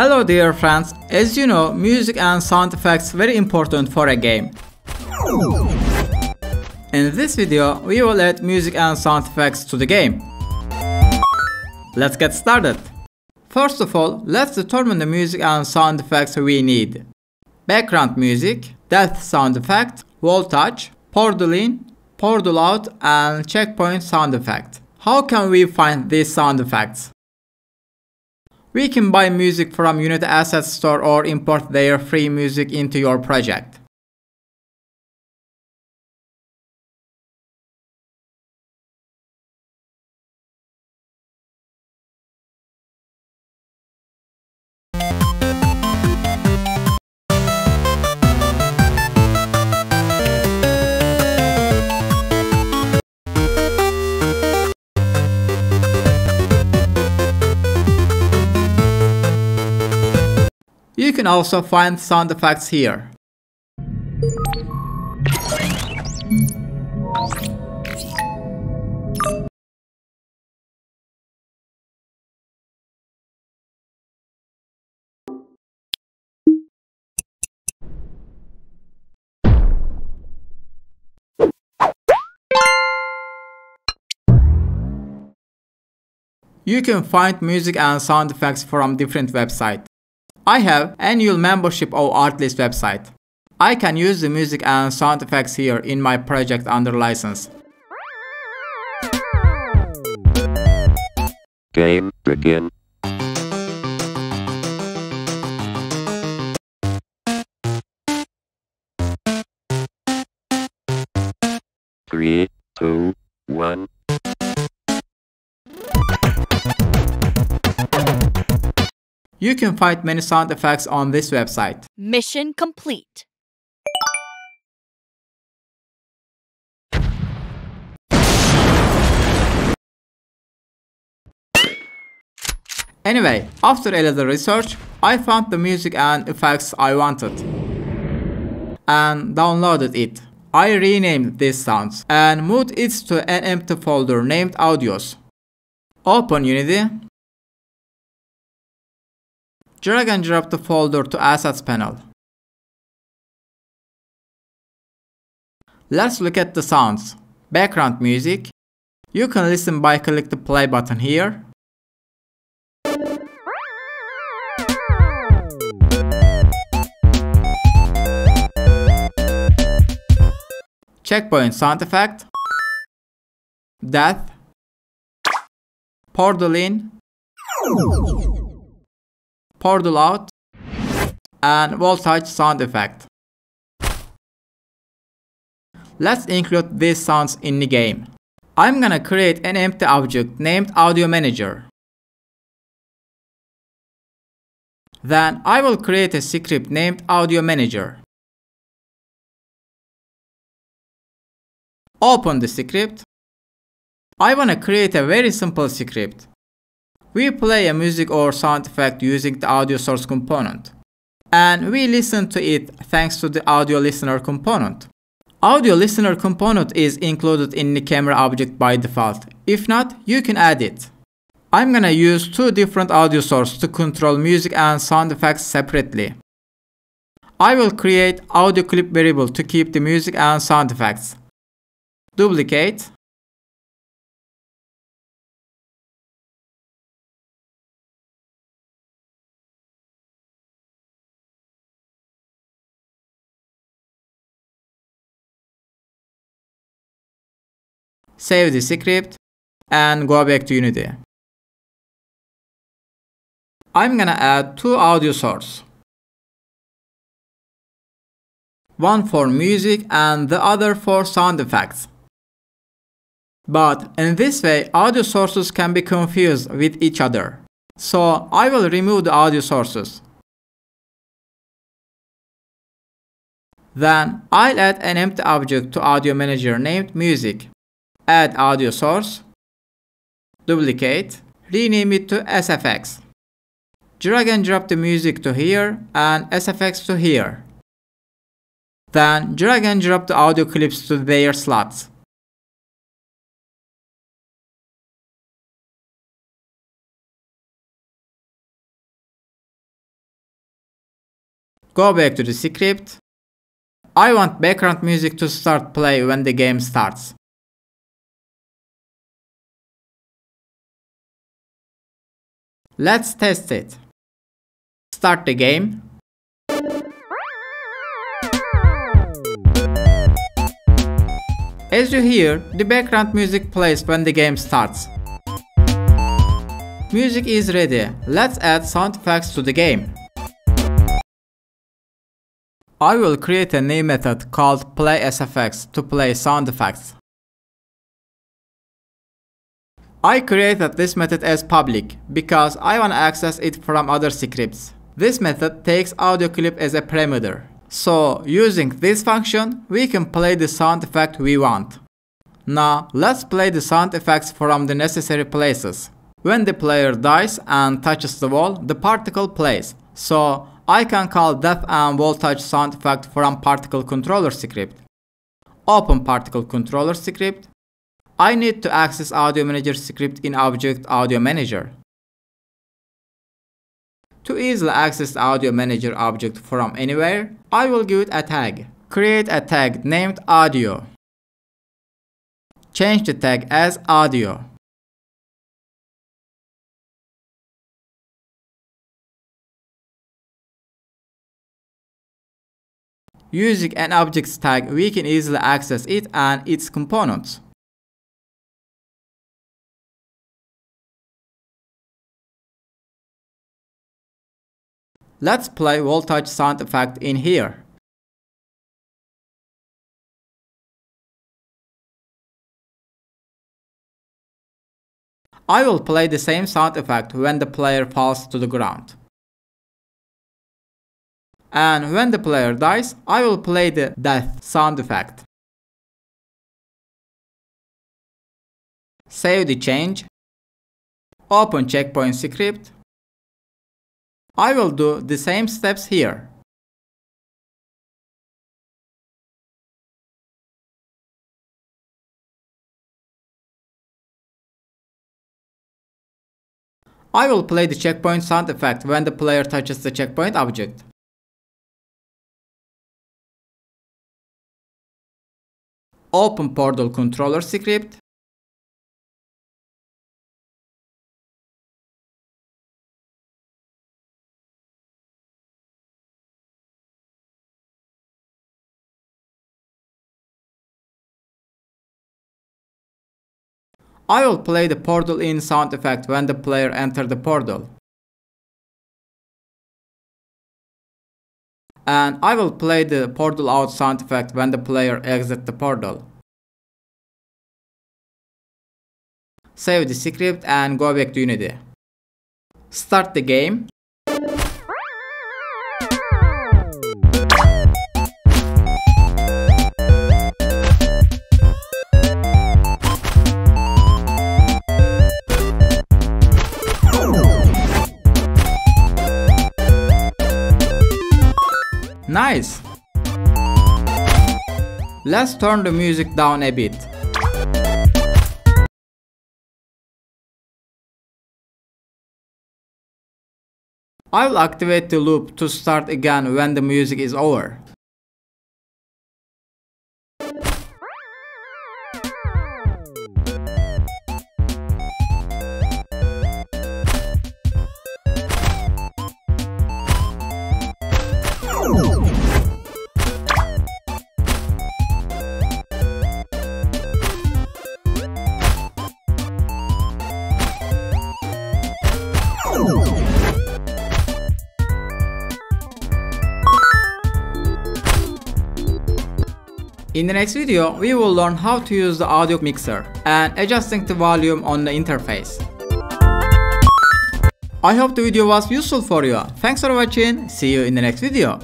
Hello dear friends, as you know, music and sound effects are very important for a game. In this video, we will add music and sound effects to the game. Let's get started. First of all, let's determine the music and sound effects we need. Background music, death sound effect, wall touch, pordeline, pordel out and checkpoint sound effect. How can we find these sound effects? We can buy music from Unity Asset Store or import their free music into your project. You can also find sound effects here. You can find music and sound effects from different websites. I have annual membership of Artlist website. I can use the music and sound effects here in my project under license. Game begin. Three, two, one. You can find many sound effects on this website. Mission complete. Anyway, after a little research, I found the music and effects I wanted and downloaded it. I renamed these sounds and moved it to an empty folder named Audios. Open Unity. Drag and drop the folder to Assets panel. Let's look at the sounds. Background music. You can listen by clicking the play button here. Checkpoint sound effect. Death. Pordeline. Pordel out and wall touch sound effect. Let's include these sounds in the game. I'm gonna create an empty object named Audio Manager. Then I will create a script named Audio Manager. Open the script. I wanna create a very simple script. We play a music or sound effect using the audio source component, and we listen to it thanks to the audio listener component. Audio listener component is included in the camera object by default. If not, you can add it. I'm gonna use two different audio sources to control music and sound effects separately. I will create audio clip variable to keep the music and sound effects. Duplicate. Save the script and go back to Unity. I'm gonna add two audio sources. One for music and the other for sound effects. But in this way, audio sources can be confused with each other. So I will remove the audio sources. Then I'll add an empty object to Audio Manager named Music. Add audio source, duplicate, rename it to SFX. Drag and drop the music to here and SFX to here. Then drag and drop the audio clips to their slots. Go back to the script. I want background music to start play when the game starts. Let's test it. Start the game. As you hear, the background music plays when the game starts. Music is ready. Let's add sound effects to the game. I will create a new method called playSFX to play sound effects. I created this method as public because I want to access it from other scripts. This method takes audio clip as a parameter. So using this function, we can play the sound effect we want. Now let's play the sound effects from the necessary places. When the player dies and touches the wall, the particle plays. So I can call death and wall touch sound effect from particle controller script. Open particle controller script. I need to access Audio Manager script in object Audio Manager. To easily access the Audio Manager object from anywhere, I will give it a tag. Create a tag named Audio. Change the tag as Audio. Using an object's tag, we can easily access it and its components. Let's play wall touch sound effect in here. I will play the same sound effect when the player falls to the ground. And when the player dies, I will play the death sound effect. Save the change. Open checkpoint script. I will do the same steps here. I will play the checkpoint sound effect when the player touches the checkpoint object. Open portal controller script. I will play the portal in sound effect when the player enters the portal. And I will play the portal out sound effect when the player exits the portal. Save the script and go back to Unity. Start the game. Nice! Let's turn the music down a bit. I'll activate the loop to start again when the music is over. In the next video, we will learn how to use the audio mixer and adjusting the volume on the interface. I hope the video was useful for you. Thanks for watching. See you in the next video.